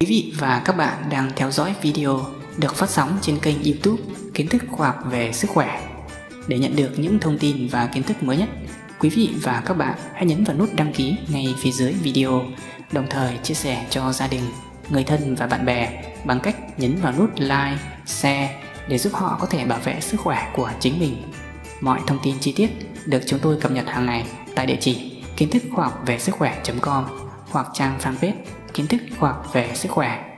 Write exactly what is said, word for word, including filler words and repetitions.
Quý vị và các bạn đang theo dõi video được phát sóng trên kênh YouTube Kiến thức khoa học về sức khỏe. Để nhận được những thông tin và kiến thức mới nhất, quý vị và các bạn hãy nhấn vào nút đăng ký ngay phía dưới video, đồng thời chia sẻ cho gia đình, người thân và bạn bè bằng cách nhấn vào nút like, share để giúp họ có thể bảo vệ sức khỏe của chính mình. Mọi thông tin chi tiết được chúng tôi cập nhật hàng ngày tại địa chỉ kiến thức khoa học về sức khỏe chấm com hoặc trang fanpage Kiến thức khoa học về sức khỏe.